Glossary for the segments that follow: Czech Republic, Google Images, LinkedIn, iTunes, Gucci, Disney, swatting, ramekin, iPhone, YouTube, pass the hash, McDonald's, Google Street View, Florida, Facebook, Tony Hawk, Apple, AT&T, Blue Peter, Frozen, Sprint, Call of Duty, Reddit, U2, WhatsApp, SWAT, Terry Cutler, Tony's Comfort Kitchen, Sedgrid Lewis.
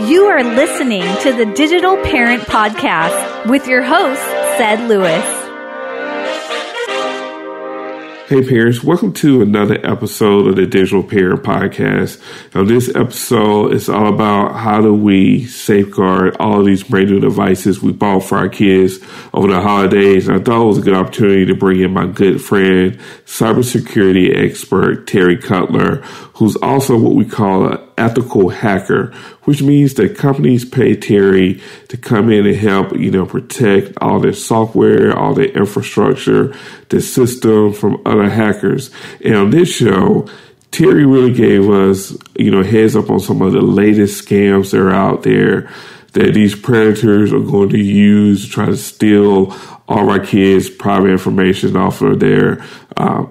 You are listening to the Digital Parent Podcast with your host, Sedgrid Lewis. Hey parents, welcome to another episode of the Digital Parent Podcast. Now this episode is all about how do we safeguard all these brand new devices we bought for our kids over the holidays. And I thought it was a good opportunity to bring in my good friend, cybersecurity expert, Terry Cutler, who's also what we call an ethical hacker, which means that companies pay Terry to come in and help, protect all their software, all their infrastructure, the system from other hackers. And on this show, Terry really gave us, heads up on some of the latest scams that are out there that these predators are going to use to try to steal all our kids' private information off of their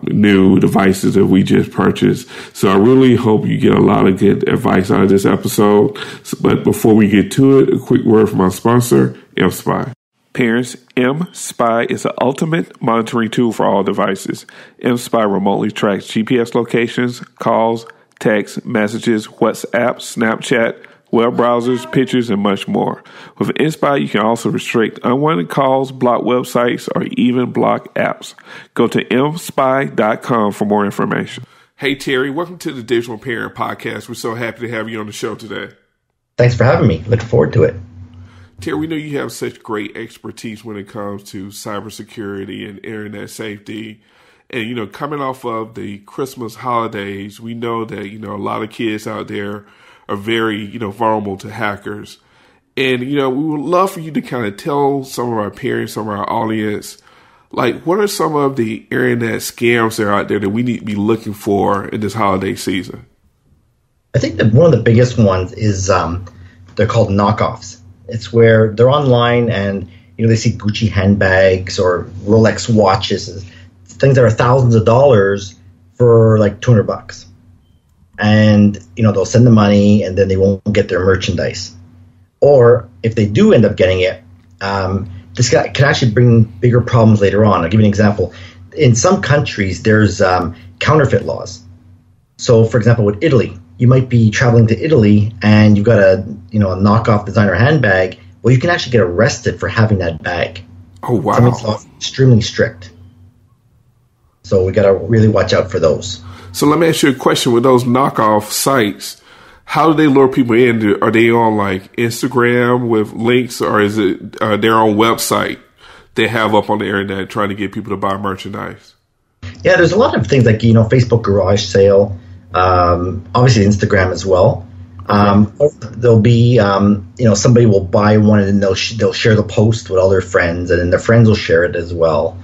new devices that we just purchased. So I really hope you get a lot of good advice out of this episode. But before we get to it, a quick word from our sponsor, mSpy. Parents, mSpy is the ultimate monitoring tool for all devices. mSpy remotely tracks GPS locations, calls, texts, messages, WhatsApp, Snapchat, web browsers, pictures, and much more. With mSpy, you can also restrict unwanted calls, block websites, or even block apps. Go to mspy.com for more information. Hey, Terry, welcome to the Digital Parent Podcast. We're so happy to have you on the show today. Thanks for having me. Looking forward to it. Terry, we know you have such great expertise when it comes to cybersecurity and internet safety. And, coming off of the Christmas holidays, we know that, a lot of kids out there are very, vulnerable to hackers. And, we would love for you to kind of tell some of our parents, some of our audience, like, what are some of the internet scams that are out there that we need to be looking for in this holiday season? I think that one of the biggest ones is they're called knockoffs. It's where they're online and, they see Gucci handbags or Rolex watches, things that are thousands of dollars for like $200. And, they'll send the money and then they won't get their merchandise. Or if they do end up getting it, this can actually bring bigger problems later on. I'll give you an example. In some countries, there's counterfeit laws. So, for example, with Italy, you might be traveling to Italy and you've got a knockoff designer handbag. Well, you can actually get arrested for having that bag. Oh, wow. Some of these laws are extremely strict. So we got to really watch out for those. So let me ask you a question. With those knockoff sites, how do they lure people in? Are they on like Instagram with links, or is it their own website they have up on the internet trying to get people to buy merchandise? Yeah, there's a lot of things like, Facebook garage sale, obviously Instagram as well. There'll be, somebody will buy one and then they'll share the post with all their friends, and then their friends will share it as well.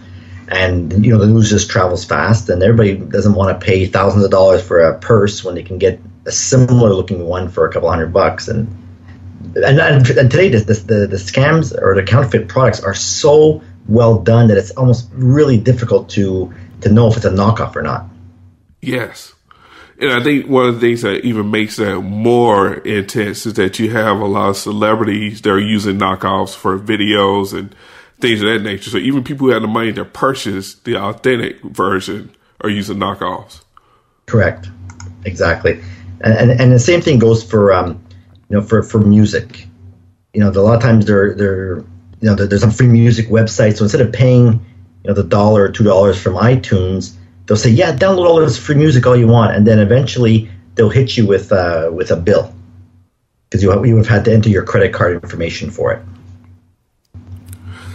And, the news just travels fast, and everybody doesn't want to pay thousands of dollars for a purse when they can get a similar-looking one for a couple $100. And today, the scams or the counterfeit products are so well done that it's almost really difficult to know if it's a knockoff or not. Yes. And I think one of the things that even makes that more intense is that you have a lot of celebrities that are using knockoffs for videos and things of that nature. So even people who have the money to purchase the authentic version are using knockoffs. Correct. Exactly. And the same thing goes for, for music. A lot of times there's some free music websites. So instead of paying, the $1 or $2 from iTunes, they'll say, yeah, download all this free music all you want. And then eventually they'll hit you with a bill because you have had to enter your credit card information for it.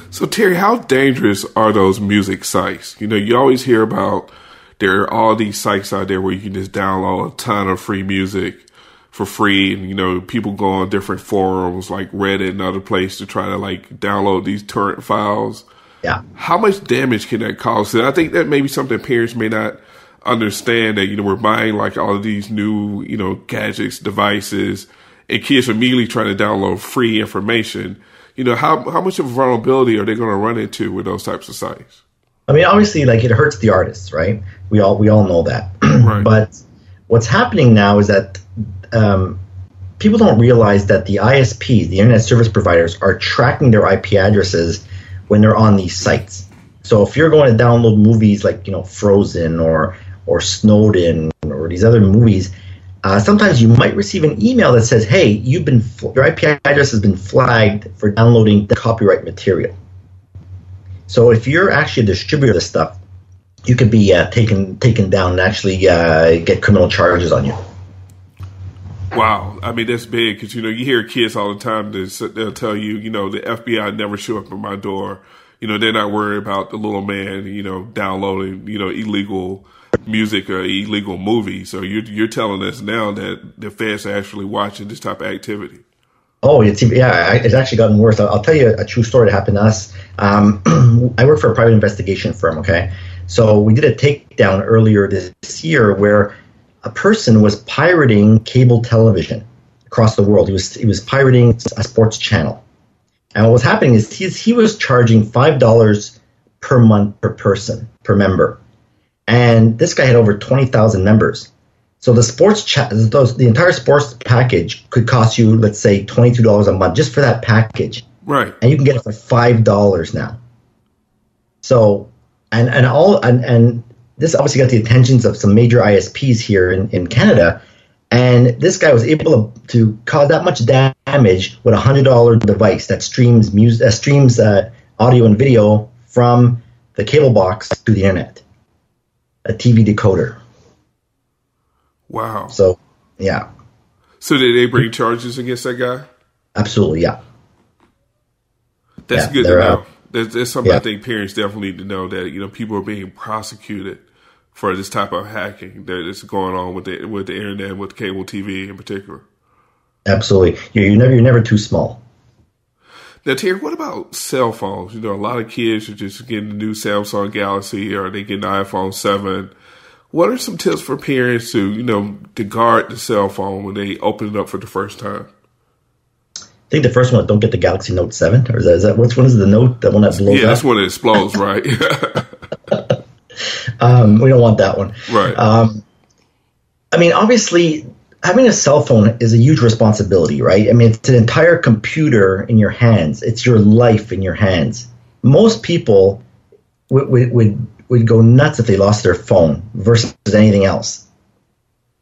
So, Terry, how dangerous are those music sites? You always hear about there are all these sites out there where you can just download a ton of free music for free. And, people go on different forums like Reddit and other places to try to, download these torrent files. Yeah. How much damage can that cause? And I think that may be something parents may not understand, that, we're buying, all of these new, gadgets, devices, and kids are immediately trying to download free information. How much of vulnerability are they going to run into with those types of sites? I mean, obviously, it hurts the artists, right? We all know that. Right. But what's happening now is that people don't realize that the ISPs, the internet service providers, are tracking their IP addresses when they're on these sites. So if you're going to download movies like Frozen or Snowden or these other movies, Sometimes you might receive an email that says, hey, your IP address has been flagged for downloading the copyright material. So if you're actually a distributor of this stuff, you could be taken down and actually get criminal charges on you. Wow. I mean, that's big because, you know, you hear kids all the time that they'll tell you, you know, the FBI never show up at my door. You know, they're not worried about the little man, you know, downloading, you know, illegal music or illegal movies. So you're telling us now that the feds are actually watching this type of activity. Oh, it's actually gotten worse. I'll tell you a true story that happened to us. I work for a private investigation firm, okay? So we did a takedown earlier this year where a person was pirating cable television across the world. He was pirating a sports channel. And what was happening is he was charging $5 per month per person, per member. And this guy had over 20,000 members. So the entire sports package could cost you, let's say, $22 a month just for that package. Right. And you can get it for $5 now. So this obviously got the attentions of some major ISPs here in Canada. And this guy was able to cause that much damage with a $100 device that streams music, audio and video from the cable box to the internet, a TV decoder. Wow. So, yeah. So did they bring charges against that guy? Absolutely, yeah. That's good to know. That's something I think parents definitely need to know, that you know people are being prosecuted for this type of hacking that is going on with the internet and with cable TV in particular. Absolutely. You're never too small. Now, Terry, what about cell phones? You know, a lot of kids are just getting the new Samsung Galaxy or they getting the iPhone 7. What are some tips for parents to guard the cell phone when they open it up for the first time? I think the first one, don't get the Galaxy Note 7. Or which one is the Note? That one that blows up? Yeah, that's when it explodes, right? We don't want that one. Right. I mean, obviously, having a cell phone is a huge responsibility, right? I mean, it's an entire computer in your hands. It's your life in your hands. Most people would go nuts if they lost their phone versus anything else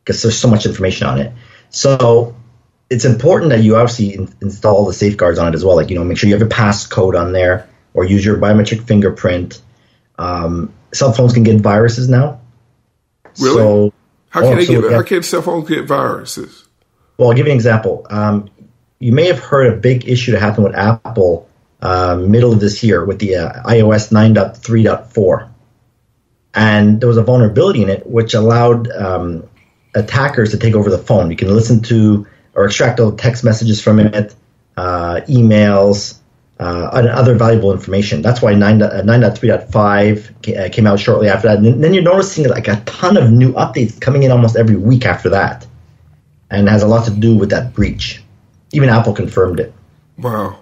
because there's so much information on it. So it's important that you obviously install the safeguards on it as well. Like, you know, make sure you have a passcode on there or use your biometric fingerprint. Cell phones can get viruses now. Really? So, how can cell phones get viruses? Well, I'll give you an example. You may have heard a big issue that happened with Apple middle of this year with the iOS 9.3.4. And there was a vulnerability in it which allowed attackers to take over the phone. You can listen to or extract all text messages from it, emails, and other valuable information. That's why 9.3.5 came out shortly after that. And then you're noticing like a ton of new updates coming in almost every week after that. And it has a lot to do with that breach. Even Apple confirmed it. Wow.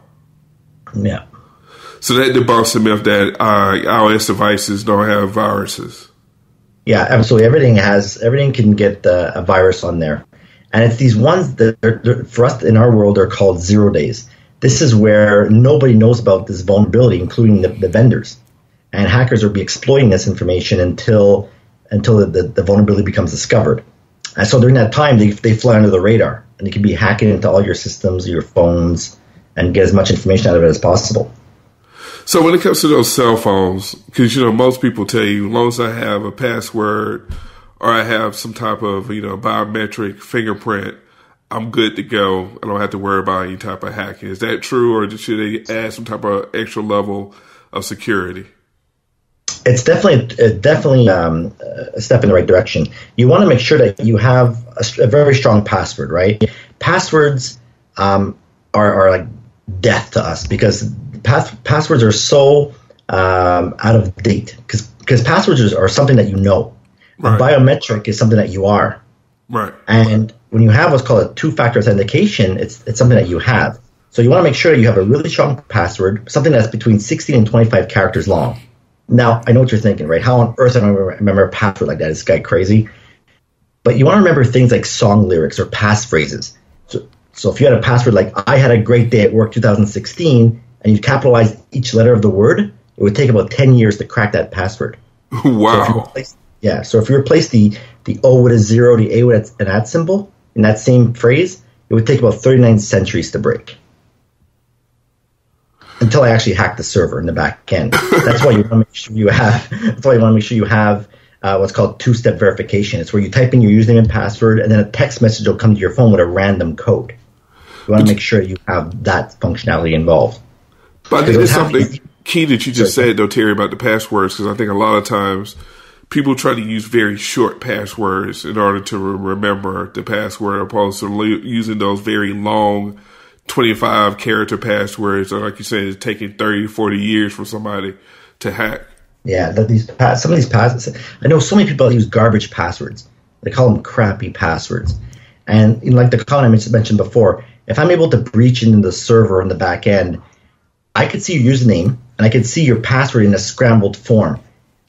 Yeah. So that debunks the myth that iOS devices don't have viruses. Yeah, absolutely. Everything can get a virus on there. And it's these ones that, for us in our world, are called 0 days. This is where nobody knows about this vulnerability, including the vendors. And hackers will be exploiting this information until the vulnerability becomes discovered. And so during that time, they fly under the radar. And they can be hacking into all your systems, your phones, and get as much information out of it as possible. So when it comes to those cell phones, because, you know, most people tell you, as long as I have a password or I have some type of, you know, biometric fingerprint, I'm good to go. I don't have to worry about any type of hacking. Is that true, or should they add some type of extra level of security? It's definitely a step in the right direction. You want to make sure that you have a very strong password, right? Passwords are like death to us because passwords are so out of date because passwords are something that you know. Right. Biometric is something that you are. Right. And when you have what's called a two-factor authentication, it's something that you have. So you want to make sure that you have a really strong password, something that's between 16 and 25 characters long. Now, I know what you're thinking, right? How on earth do I remember a password like that? Is this guy crazy? But you want to remember things like song lyrics or passphrases. So if you had a password like, I had a great day at work 2016, and you capitalized each letter of the word, it would take about 10 years to crack that password. Wow. So if you replace the the O with a zero, the A with an at symbol, in that same phrase, it would take about 39 centuries to break. Until I actually hacked the server in the back end. That's why you want to make sure you have. That's why you want to make sure you have what's called two-step verification. It's where you type in your username and password, and then a text message will come to your phone with a random code. You want to make sure you have that functionality involved. But I think there's something key that you just said, though, Terry, about the passwords, because I think a lot of times people try to use very short passwords in order to remember the password, opposed to using those very long 25-character passwords, or like you said, it's taking 30, 40 years for somebody to hack. Yeah, some of these passwords. I know so many people that use garbage passwords. They call them crappy passwords. And like the con I mentioned before, if I'm able to breach into the server on the back end, I could see your username and I could see your password in a scrambled form.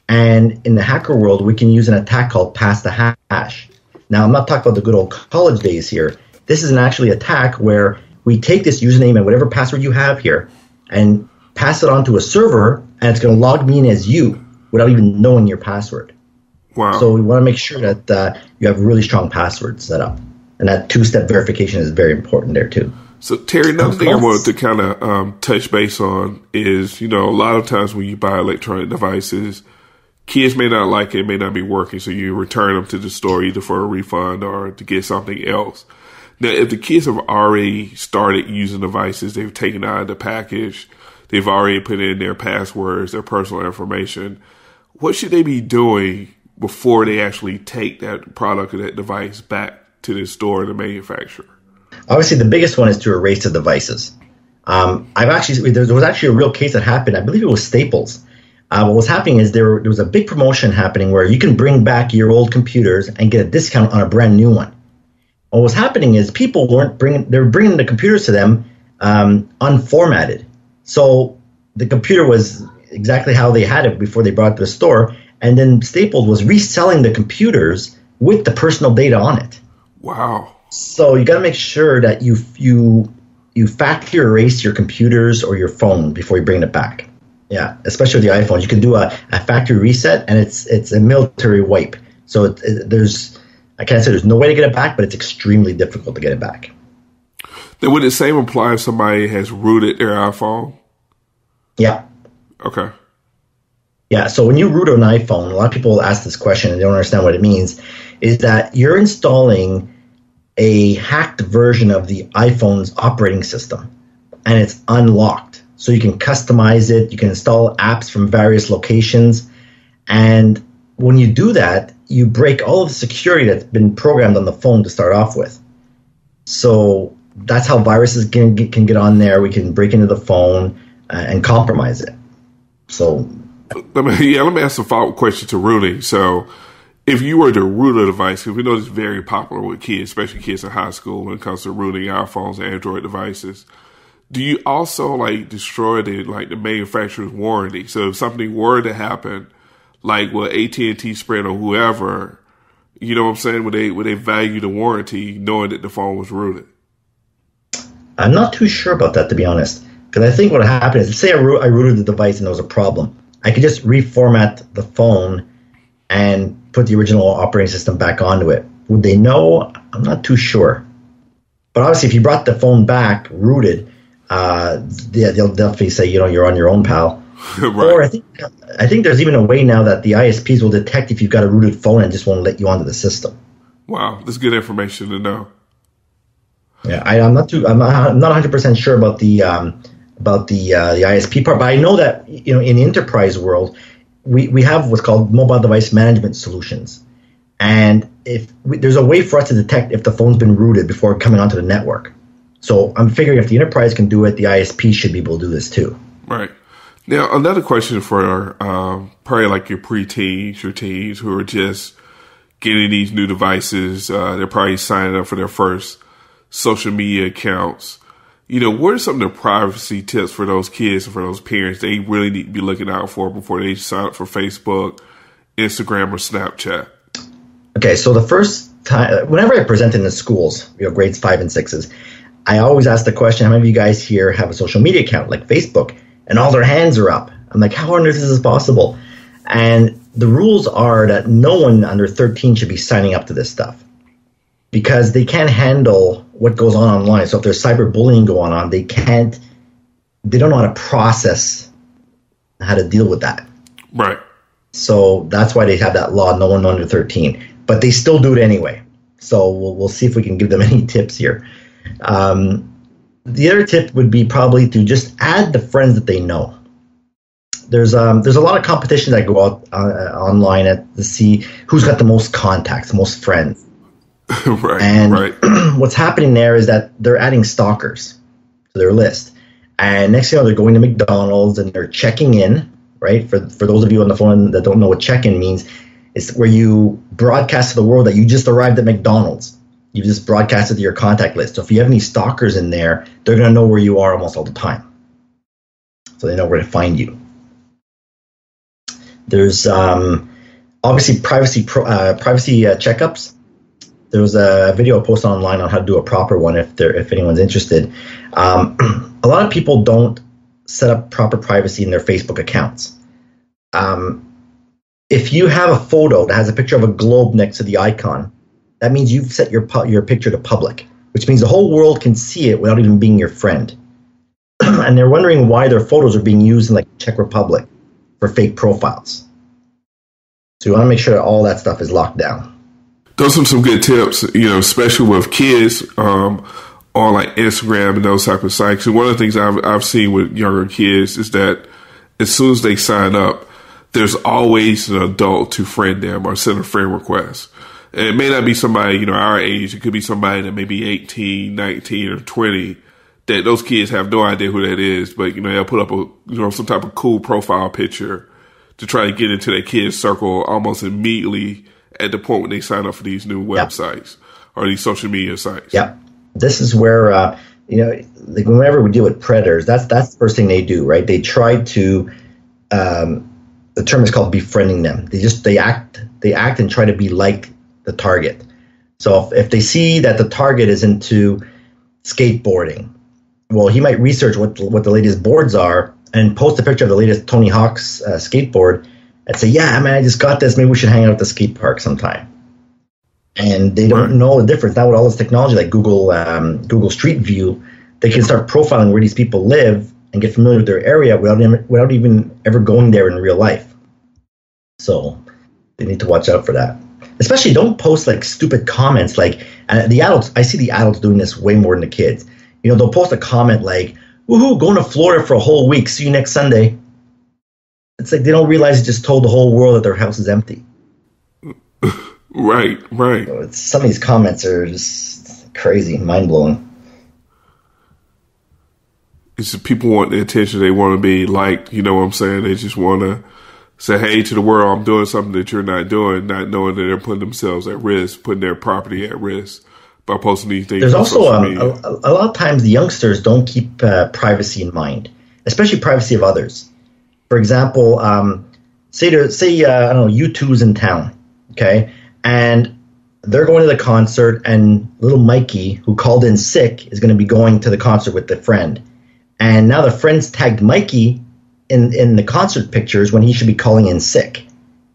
And in the hacker world, we can use an attack called pass the hash. Now, I'm not talking about the good old college days here. This is an actually attack where we take this username and whatever password you have here and pass it on to a server, and it's going to log me in as you without even knowing your password. Wow. So we want to make sure that you have really strong passwords set up. And that two-step verification is very important there, too. So, Terry, another thing I wanted to kind of touch base on is, you know, a lot of times when you buy electronic devices, kids may not like it, may not be working, so you return them to the store either for a refund or to get something else. Now, if the kids have already started using devices, they've taken out of the package, they've already put in their passwords, their personal information, what should they be doing before they actually take that product or that device back to the store or the manufacturer? Obviously, the biggest one is to erase the devices. There was actually a real case that happened. I believe it was Staples. What was happening is there was a big promotion happening where you can bring back your old computers and get a discount on a brand new one. What was happening is people were bringing the computers to them unformatted. So the computer was exactly how they had it before they brought it to the store, and then Staples was reselling the computers with the personal data on it. Wow. So you got to make sure that you factory erase your computers or your phone before you bring it back. Yeah, especially with the iPhone, you can do a factory reset, and it's a military wipe. So I can't say there's no way to get it back, but it's extremely difficult to get it back. Then would the same apply if somebody has rooted their iPhone? Yeah. Okay. Yeah, so when you root an iPhone, a lot of people ask this question and they don't understand what it means, is that you're installing a hacked version of the iPhone's operating system, and it's unlocked. So you can customize it, you can install apps from various locations, and when you do that, you break all of the security that's been programmed on the phone to start off with. So that's how viruses can get on there. We can break into the phone and compromise it. So let me ask a follow-up question to Rudy. So if you were to root a device, because we know it's very popular with kids, especially kids in high school, when it comes to rooting iPhones and Android devices, do you also destroy the manufacturer's warranty? So if something were to happen, with AT&T, Sprint, or whoever, you know what I'm saying? Would they value the warranty knowing that the phone was rooted? I'm not too sure about that, to be honest, because I think what happened is, say I rooted the device and there was a problem, I could just reformat the phone and put the original operating system back onto it. Would they know? I'm not too sure. But obviously, if you brought the phone back rooted, they'll definitely say, you know, you're on your own, pal. Right. Or I think there's even a way now that the ISPs will detect if you've got a rooted phone and just won't let you onto the system. Wow, that's good information to know. Yeah, I'm not 100% sure about the ISP part, but I know that, you know, in the enterprise world, we have what's called mobile device management solutions, and there's a way for us to detect if the phone's been rooted before coming onto the network. So I'm figuring if the enterprise can do it, the ISP should be able to do this too. Right. Now, another question for probably your preteens, your teens who are just getting these new devices. They're probably signing up for their first social media accounts. You know, what are some of the privacy tips for those kids and for those parents they really need to be looking out for before they sign up for Facebook, Instagram, or Snapchat? Okay, so the first time, whenever I present in the schools, you know, grades 5 and 6s, I always ask the question, how many of you guys here have a social media account like Facebook? And all their hands are up. I'm like, how on earth is this possible? And the rules are that no one under 13 should be signing up to this stuff because they can't handle what goes on online. So if there's cyberbullying going on, they don't know how to process how to deal with that. Right. So that's why they have that law, no one under 13. But they still do it anyway. So we'll see if we can give them any tips here. The other tip would be probably to just add the friends that they know. There's a lot of competition that go out online to see who's got the most contacts, the most friends. Right, and right. What's happening there is that they're adding stalkers to their list. And next thing you know, they're going to McDonald's and they're checking in, right? For those of you on the phone that don't know what check-in means, it's where you broadcast to the world that you just arrived at McDonald's. You've just broadcasted to your contact list. So if you have any stalkers in there, they're going to know where you are almost all the time. So they know where to find you. There's obviously privacy checkups. There was a video posted online on how to do a proper one if anyone's interested. A lot of people don't set up proper privacy in their Facebook accounts. If you have a photo that has a picture of a globe next to the icon, that means you've set your picture to public, which means the whole world can see it without even being your friend. And they're wondering why their photos are being used in like Czech Republic for fake profiles. So you want to make sure that all that stuff is locked down. Those are some good tips, you know, especially with kids on like Instagram and those type of sites. And one of the things I've seen with younger kids is that as soon as they sign up, there's always an adult to friend them or send a friend request. And it may not be somebody, you know, our age. It could be somebody that may be 18, 19, or 20 that those kids have no idea who that is. But, you know, they'll put up some type of cool profile picture to try to get into that kid's circle almost immediately at the point when they sign up for these new websites or these social media sites. Yeah. This is where, like whenever we deal with predators, that's the first thing they do, right? They try to, the term is called befriending them. They act and try to be like the target. So if they see that the target is into skateboarding, well, he might research what the latest boards are and post a picture of the latest Tony Hawk's skateboard and say, yeah, man, I just got this. Maybe we should hang out at the skate park sometime. And they don't know the difference. Now with all this technology like Google Street View, they can start profiling where these people live and get familiar with their area without even ever going there in real life. So they need to watch out for that. Especially don't post like stupid comments like the adults. I see the adults doing this way more than the kids. You know, they'll post a comment like, woohoo, going to Florida for a whole week. See you next Sunday. It's like they don't realize it just told the whole world that their house is empty. Right, right. So some of these comments are just crazy, mind-blowing. It's just people want the attention. They want to be liked. You know what I'm saying? They just want to say, hey, to the world, I'm doing something that you're not doing, not knowing that they're putting themselves at risk, putting their property at risk by posting these things. There's also a lot of times the youngsters don't keep privacy in mind, especially privacy of others. For example, say I don't know, U2's in town, okay? And they're going to the concert, and little Mikey, who called in sick, is going to be going to the concert with the friend. And now the friend's tagged Mikey in the concert pictures when he should be calling in sick.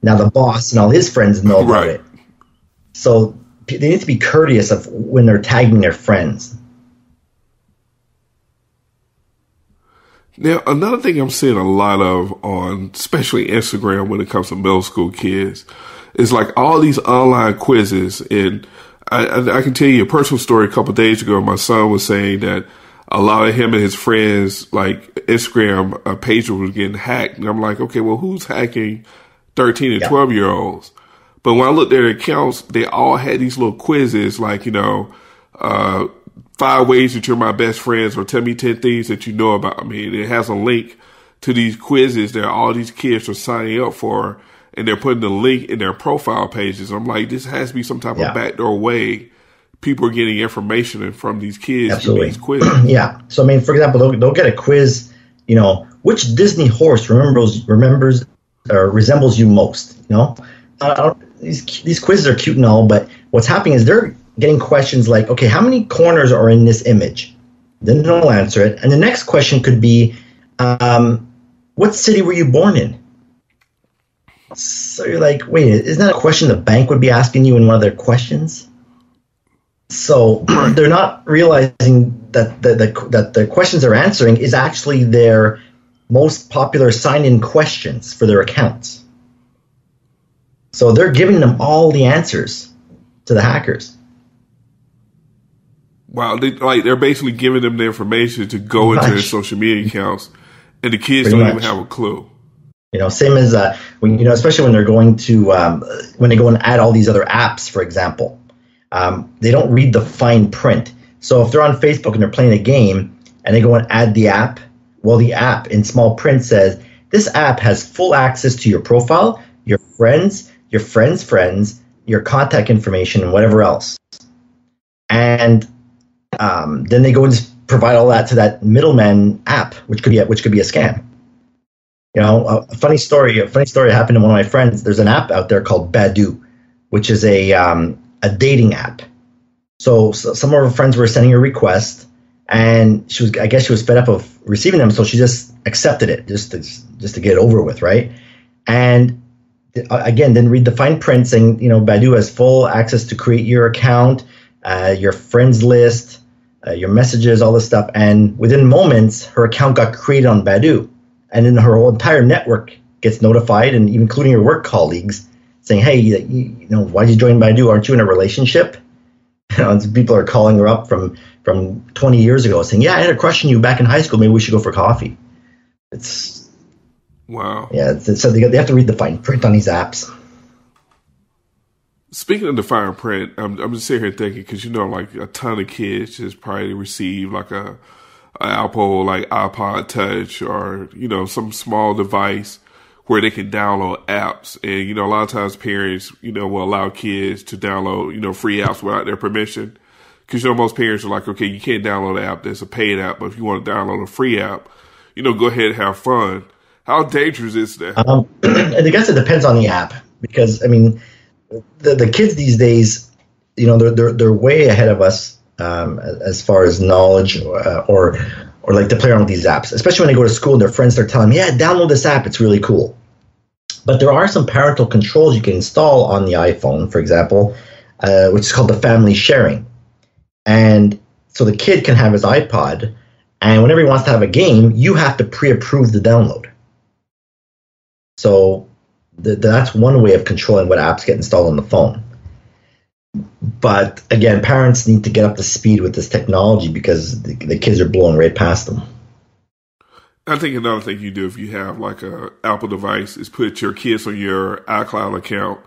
Now the boss and all his friends know about it. So they need to be courteous of when they're tagging their friends. Now, another thing I'm seeing a lot of on, especially Instagram when it comes to middle school kids, is like all these online quizzes. And I can tell you a personal story a couple of days ago. My son was saying that a lot of him and his friends, like Instagram page was getting hacked. And I'm like, okay, well, who's hacking 13 and 12-year-olds? But when I looked at their accounts, they all had these little quizzes like, you know, 5 ways that you're my best friends, or tell me 10 things that you know about me. And it has a link to these quizzes that all these kids are signing up for, and they're putting the link in their profile pages. I'm like, this has to be some type of backdoor way people are getting information from these kids. Absolutely. Through these quizzes. Yeah. So, I mean, for example, they'll get a quiz, you know, which Disney horse remembers or resembles you most, you know? These quizzes are cute and all, but what's happening is they're getting questions like, okay, how many corners are in this image? Then they'll answer it. And the next question could be, what city were you born in? So you're like, wait, isn't that a question the bank would be asking you in one of their questions? So they're not realizing that the questions they're answering is actually their most popular sign-in questions for their accounts. So they're giving them all the answers to the hackers. Wow, they're basically giving them the information to go into their social media accounts, and the kids don't even have a clue. You know, same as especially when they're going to when they go and add all these other apps, for example. They don't read the fine print. So if they're on Facebook and they're playing a game and they go and add the app, well, the app in small print says, this app has full access to your profile, your friends' friends, your contact information, and whatever else. And then they go and provide all that to that middleman app, which could be a scam. You know, a funny story happened to one of my friends. There's an app out there called Badoo, which is a dating app. So some of her friends were sending her requests, and she was fed up of receiving them, so she just accepted it just to get it over with, right? And again, then read the fine print saying, you know, Badoo has full access to create your account, your friends list, your messages, all this stuff. And within moments, her account got created on Badoo, and then her whole entire network gets notified, and even including her work colleagues, saying, hey, you know, why did you join Badoo? Aren't you in a relationship? You know, people are calling her up from 20 years ago saying, yeah, I had a crush on you back in high school. Maybe we should go for coffee. It's wow. Yeah, so they have to read the fine print on these apps. Speaking of the fine print, I'm just sitting here thinking, because, you know, like a ton of kids just probably receive like an Apple, like iPod Touch, or, you know, some small device where they can download apps. And, you know, a lot of times parents, you know, will allow kids to download, you know, free apps without their permission. Because, you know, most parents are like, okay, you can't download an app that's a paid app, but if you want to download a free app, you know, go ahead and have fun. How dangerous is that? I guess it depends on the app, because, I mean, the kids these days, you know, they're way ahead of us as far as knowledge or like to play around with these apps, especially when they go to school and their friends start telling them, yeah, download this app, it's really cool. But there are some parental controls you can install on the iPhone, for example, which is called the family sharing. And so the kid can have his iPod, and whenever he wants to have a game, you have to pre-approve the download. So that's one way of controlling what apps get installed on the phone. But again, parents need to get up to speed with this technology, because the kids are blowing right past them. I think another thing you do if you have like an Apple device is put your kids on your iCloud account.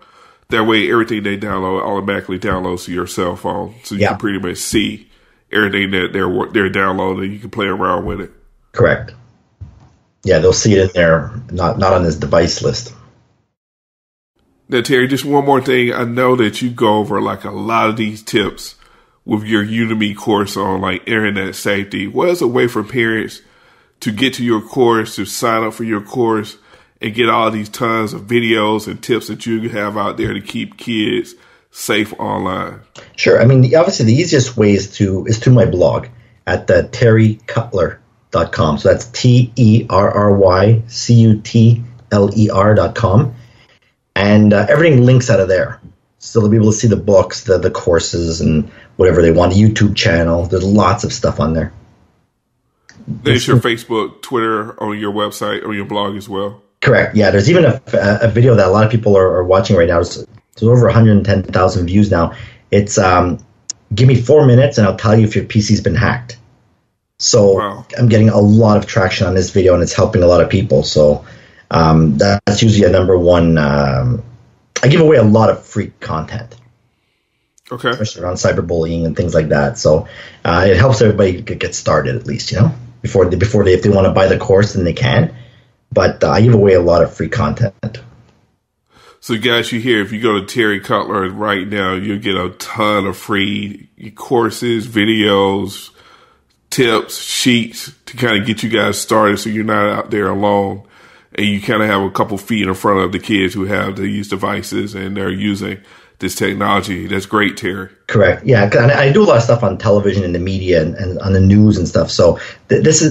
That way, everything they download automatically downloads to your cell phone, so you can pretty much see everything that they're downloading. You can play around with it. Correct. Yeah, they'll see it in there, not on this device list. Now, Terry, just one more thing. I know that you go over like a lot of these tips with your Udemy course on like internet safety. What is a way for parents to get to your course, to sign up for your course, and get all these tons of videos and tips that you have out there to keep kids safe online? Sure. I mean, obviously the easiest way is through my blog at the terrycutler.com. So that's terrycutler.com. And everything links out of there. So they'll be able to see the books, the courses, and whatever they want, a YouTube channel. There's lots of stuff on there. There's your Facebook, Twitter, on your website, on your blog as well. Correct. Yeah, there's even a video that a lot of people are watching right now. There's over 110,000 views now. It's give me 4 minutes and I'll tell you if your PC's been hacked. So wow. I'm getting a lot of traction on this video, and it's helping a lot of people. So that's usually a number one. I give away a lot of free content. Okay. Especially around cyberbullying and things like that. So it helps everybody get started, at least, you know, before they if they want to buy the course, then they can. But I give away a lot of free content. So, guys, you hear, if you go to Terry Cutler right now, you'll get a ton of free courses, videos, tips, sheets to kind of get you guys started, so you're not out there alone and you kind of have a couple feet in front of the kids who have these devices and they're using this technology. That's great, Terry. Correct. Yeah, I do a lot of stuff on television and the media and on the news and stuff. So this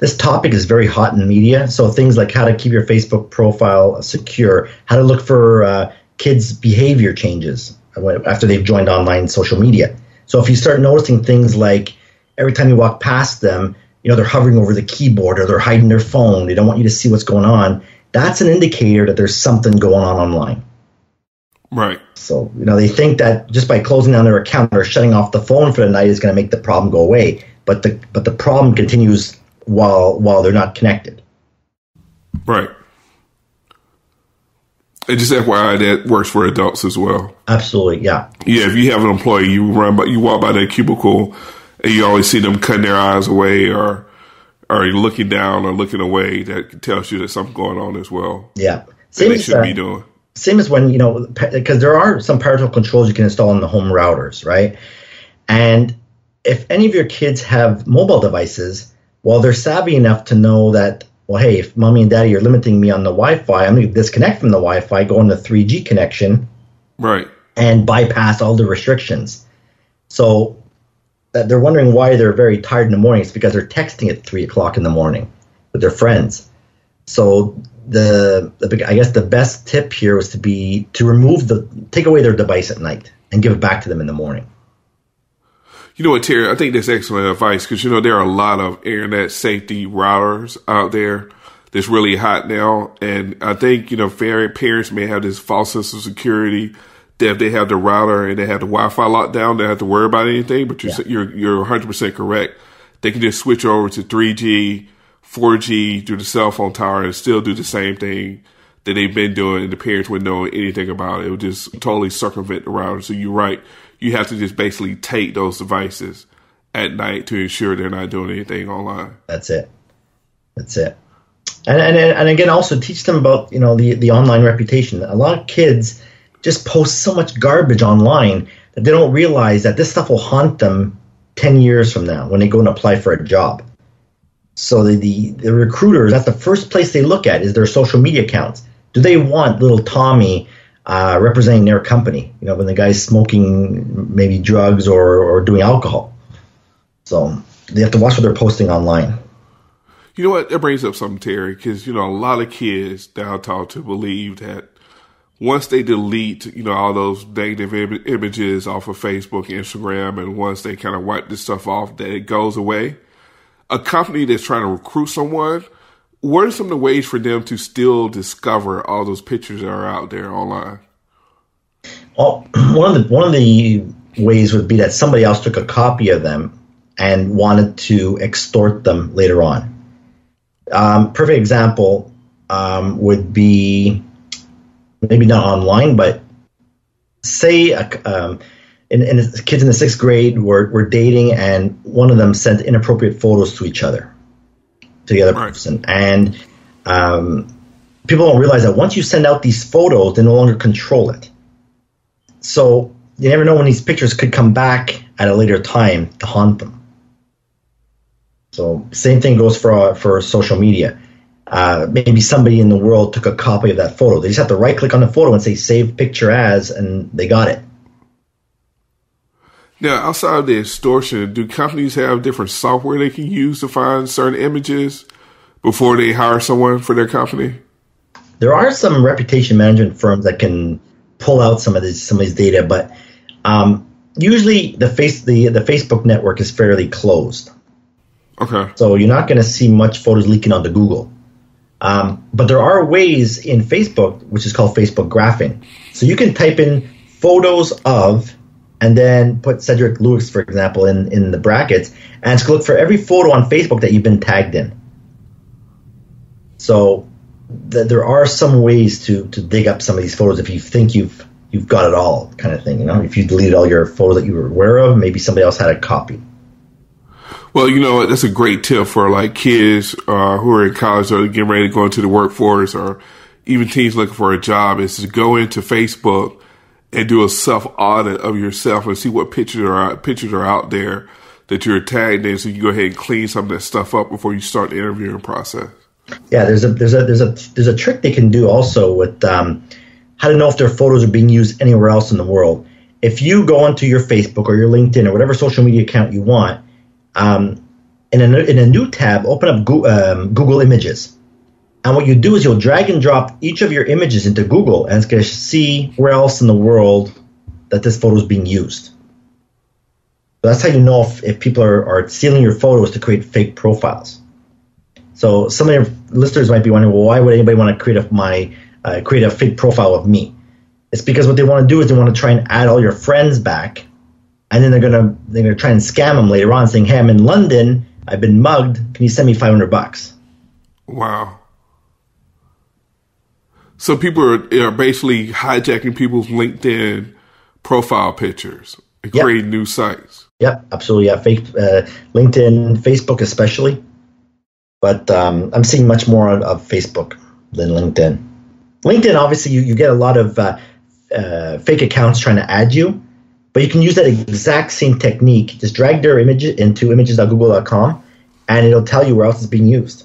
This topic is very hot in media, so things like how to keep your Facebook profile secure, how to look for kids' behavior changes after they've joined online social media. So if you start noticing things like every time you walk past them, you know, they're hovering over the keyboard or they're hiding their phone, they don't want you to see what's going on, that's an indicator that there's something going on online. Right. So, you know, they think that just by closing down their account or shutting off the phone for the night is going to make the problem go away. But the problem continues while they're not connected. Right. And just FYI, that works for adults as well. Absolutely, yeah. Yeah, if you have an employee, you walk by their cubicle and you always see them cutting their eyes away or looking down or looking away, that tells you that something's going on as well. Yeah. Same as, should be doing. Same as when, you know, because there are some parental controls you can install on the home routers, right? And if any of your kids have mobile devices, well, they're savvy enough to know that, well, hey, if mommy and daddy are limiting me on the Wi-Fi, I'm going to disconnect from the Wi-Fi, go on the 3G connection, right, and bypass all the restrictions. So they're wondering why they're very tired in the morning. It's because they're texting at 3 o'clock in the morning with their friends. So I guess the best tip here was to be to take away their device at night and give it back to them in the morning. You know what, Terry, I think that's excellent advice because, you know, there are a lot of internet safety routers out there that's really hot now. And I think, you know, parents may have this false sense of security that if they have the router and they have the Wi-Fi locked down, they don't have to worry about anything. But you're 100% correct. They can just switch over to 3G, 4G through the cell phone tower and still do the same thing that they've been doing. And the parents wouldn't know anything about it. It would just totally circumvent the router. So you're right. You have to just basically take those devices at night to ensure they're not doing anything online. That's it. And again, also teach them about, you know, the online reputation. A lot of kids just post so much garbage online that they don't realize that this stuff will haunt them 10 years from now when they go and apply for a job. So the recruiters, that's the first place they look at is their social media accounts. Do they want little Tommy representing their company, you know, when the guy's smoking maybe drugs or doing alcohol? So they have to watch what they're posting online. You know what? That brings up something, Terry, because, you know, a lot of kids that I talk to believe that once they delete, you know, all those negative images off of Facebook, Instagram, and once they kind of wipe this stuff off, that it goes away. A company that's trying to recruit someone, what are some of the ways for them to still discover all those pictures that are out there online? Well, one of the ways would be that somebody else took a copy of them and wanted to extort them later on. Perfect example would be maybe not online, but say and kids in the 6th grade were dating and one of them sent inappropriate photos to each other. To the other person. And people don't realize that once you send out these photos, they no longer control it. So you never know when these pictures could come back at a later time to haunt them. So same thing goes for social media. Maybe somebody in the world took a copy of that photo. They just have to right-click on the photo and say save picture as, and they got it. Now, outside of the extortion, do companies have different software they can use to find certain images before they hire someone for their company? There are some reputation management firms that can pull out some of these data, but usually the Facebook network is fairly closed. Okay. So you're not going to see much photos leaking onto Google. But there are ways in Facebook, which is called Facebook graphing. So you can type in photos of, and then put Sedgrid Lewis, for example, in the brackets, and it's going to look for every photo on Facebook that you've been tagged in. So there are some ways to dig up some of these photos if you think you've got it all, kind of thing. You know, if you deleted all your photos that you were aware of, maybe somebody else had a copy. Well, you know, that's a great tip for like kids who are in college or getting ready to go into the workforce, or even teens looking for a job, is to go into Facebook and do a self-audit of yourself and see what pictures are out there that you're tagged in, so you go ahead and clean some of that stuff up before you start the interviewing process. Yeah, there's a trick they can do also with how to know if their photos are being used anywhere else in the world. If you go onto your Facebook or your LinkedIn or whatever social media account you want, in a new tab, open up Google Images. And what you do is you'll drag and drop each of your images into Google and it's going to see where else in the world that this photo is being used. So that's how you know if people are stealing your photos to create fake profiles. So some of your listeners might be wondering, well, why would anybody want to create a fake profile of me? It's because what they want to do is they want to try and add all your friends back, and then they're gonna try and scam them later on, saying, "Hey, I'm in London. I've been mugged. Can you send me $500?" Wow. So people are basically hijacking people's LinkedIn profile pictures and creating new sites. Yep, absolutely. Yeah, fake LinkedIn, Facebook especially, but I'm seeing much more of Facebook than LinkedIn. LinkedIn, obviously, you get a lot of fake accounts trying to add you, but you can use that exact same technique. Just drag their image into images.google.com, and it'll tell you where else it's being used.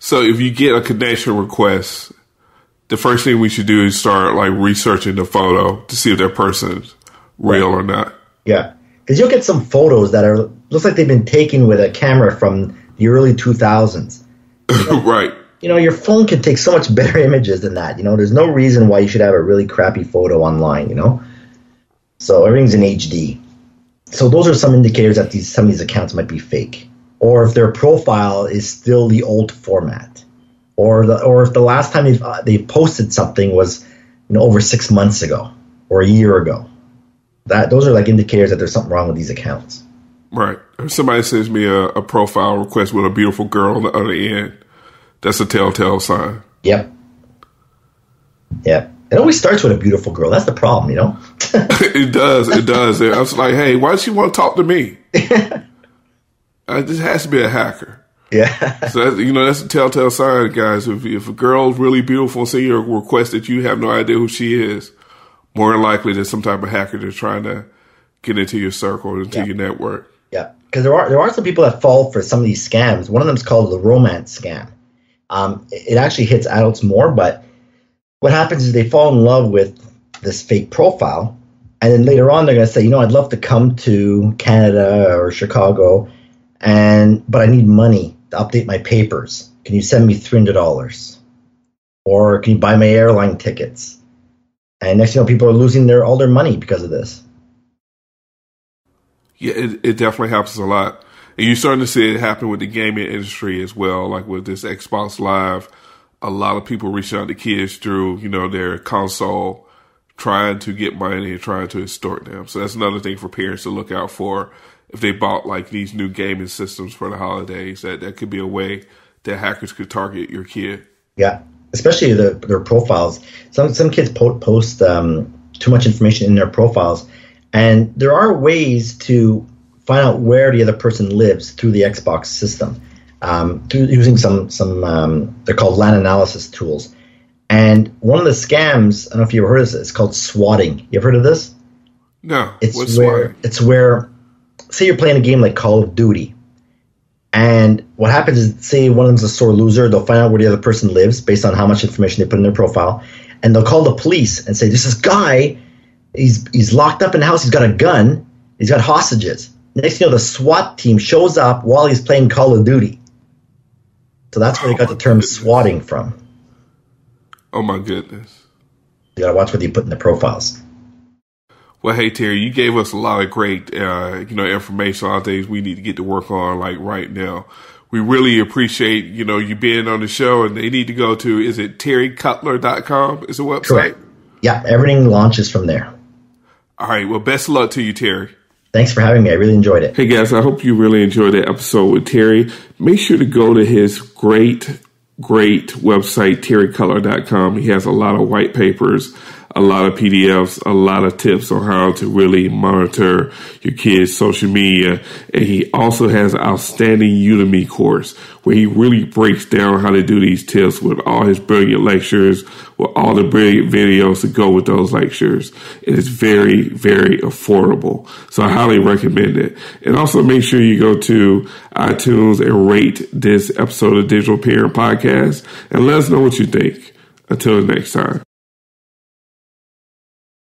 So if you get a connection request, the first thing we should do is start researching the photo to see if that person's real or not. Yeah, because you'll get some photos that looks like they've been taken with a camera from the early 2000s. Right. You know, your phone can take so much better images than that. You know, there's no reason why you should have a really crappy photo online, you know. So everything's in HD. So those are some indicators that some of these accounts might be fake. Or if their profile is still the old format, or if the last time they posted something was over 6 months ago or a year ago, those are indicators that there's something wrong with these accounts. Right. If somebody sends me a profile request with a beautiful girl on the other end, that's a telltale sign. Yep. Yep. It always starts with a beautiful girl. That's the problem, you know. It does. It does. I was like, hey, why does she want to talk to me? This has to be a hacker. Yeah. So, that's a telltale sign, guys. If a girl's really beautiful and sends you a request that you have no idea who she is, more than likely there's some type of hacker that's trying to get into your circle, into your network. Yeah. Because there are some people that fall for some of these scams. One of them is called the romance scam. It actually hits adults more, but what happens is they fall in love with this fake profile, and then later on they're going to say, I'd love to come to Canada or Chicago, but I need money to update my papers. Can you send me $300? Or can you buy my airline tickets? And next thing you know, people are losing all their money because of this. Yeah, it definitely happens a lot. And you're starting to see it happen with the gaming industry as well, like with this Xbox Live. A lot of people reaching out to kids through, their console, trying to get money and trying to extort them. So that's another thing for parents to look out for. If they bought these new gaming systems for the holidays, that could be a way that hackers could target your kid. Yeah, especially their profiles. Some kids post too much information in their profiles, and there are ways to find out where the other person lives through the Xbox system, through using some they're called LAN analysis tools. And one of the scams, I don't know if you've heard of this, it's called swatting. You ever heard of this? No. It's where, say you're playing a game like Call of Duty, and what happens is, say one of them's a sore loser, they'll find out where the other person lives based on how much information they put in their profile, and they'll call the police and say, this guy, he's locked up in the house, he's got a gun, he's got hostages. Next thing you know, the SWAT team shows up while he's playing Call of Duty. So that's where they got the term swatting from. Oh, my goodness. You got to watch what you put in the profiles. Well, hey, Terry, you gave us a lot of great information on things we need to get to work on right now. We really appreciate you being on the show, and they need to go to, is it terrycutler.com is the website? Correct. Yeah, everything launches from there. All right. Well, best of luck to you, Terry. Thanks for having me. I really enjoyed it. Hey, guys, I hope you really enjoyed that episode with Terry. Make sure to go to his great, great website, terrycutler.com. He has a lot of white papers, a lot of PDFs, a lot of tips on how to really monitor your kids' social media. And he also has an outstanding Udemy course where he really breaks down how to do these tips with all his brilliant lectures, with all the brilliant videos that go with those lectures. It is very, very affordable. So I highly recommend it. And also make sure you go to iTunes and rate this episode of Digital Parent Podcast and let us know what you think. Until next time.